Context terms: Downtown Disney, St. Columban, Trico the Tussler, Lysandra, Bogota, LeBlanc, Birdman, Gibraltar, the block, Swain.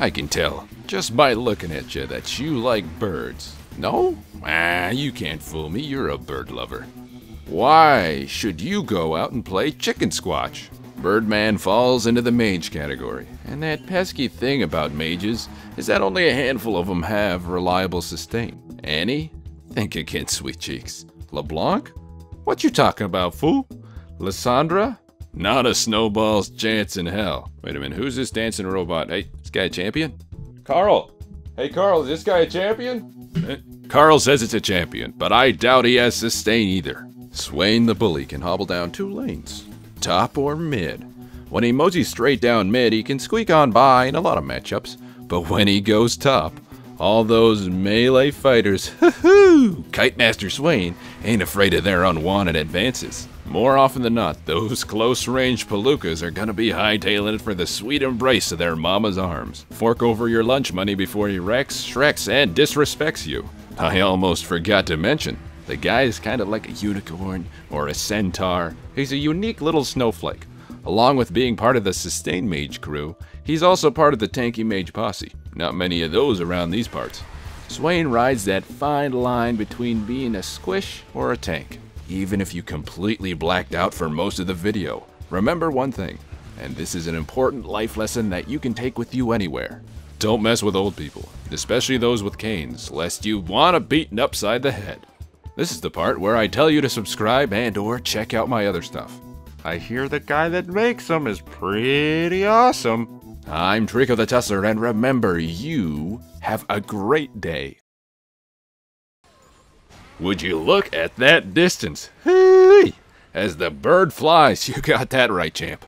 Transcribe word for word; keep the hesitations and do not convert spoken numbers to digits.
I can tell, just by looking at you, that you like birds. No? Ah, you can't fool me, you're a bird lover. Why should you go out and play chicken squatch? Birdman falls into the mage category, and that pesky thing about mages is that only a handful of them have reliable sustain. Annie? Think again, sweet cheeks. LeBlanc? What you talking about, fool? Lysandra? Not a snowball's chance in hell. Wait a minute, who's this dancing robot? Hey, this guy a champion? Carl! Hey Carl, is this guy a champion? Carl says it's a champion, but I doubt he has sustain either. Swain the bully can hobble down two lanes, top or mid. When he mosey straight down mid, he can squeak on by in a lot of matchups, but when he goes top, all those melee fighters, hoo-hoo! Kite Master Swain ain't afraid of their unwanted advances. More often than not, those close-range palookas are gonna be hightailing it for the sweet embrace of their mama's arms. Fork over your lunch money before he wrecks, shreks, and disrespects you. I almost forgot to mention, the guy is kinda like a unicorn or a centaur. He's a unique little snowflake. Along with being part of the Sustain Mage crew, he's also part of the Tanky Mage posse. Not many of those around these parts. Swain rides that fine line between being a squish or a tank, even if you completely blacked out for most of the video. Remember one thing, and this is an important life lesson that you can take with you anywhere. Don't mess with old people, especially those with canes, lest you want to beaten upside the head. This is the part where I tell you to subscribe and or check out my other stuff. I hear the guy that makes them is pretty awesome. I'm Trico the Tussler, and remember, you have a great day. Would you look at that distance? Hey! As the bird flies, you got that right, champ.